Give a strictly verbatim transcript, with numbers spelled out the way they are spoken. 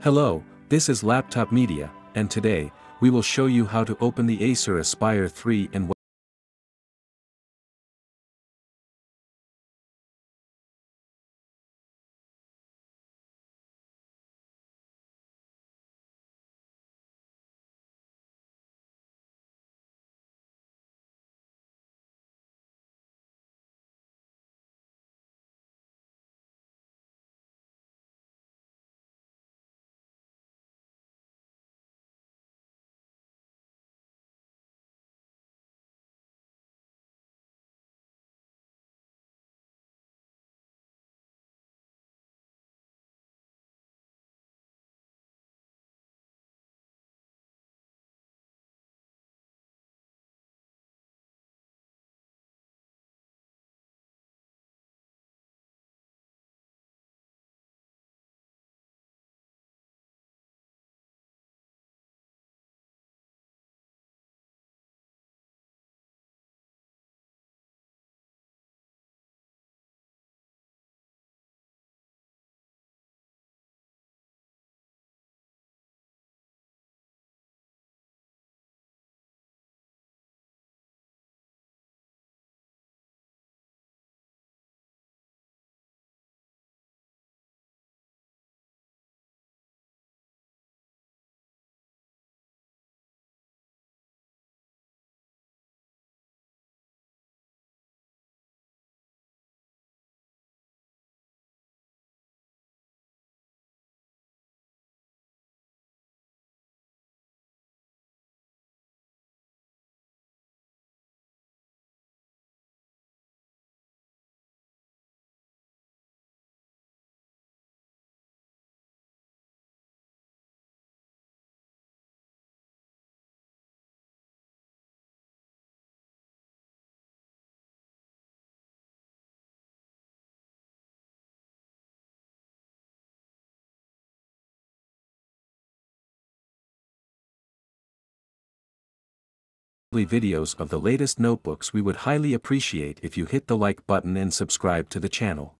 Hello, this is Laptop Media, and today, we will show you how to open the Acer Aspire three and videos of the latest notebooks, we would highly appreciate if you hit the like button and subscribe to the channel.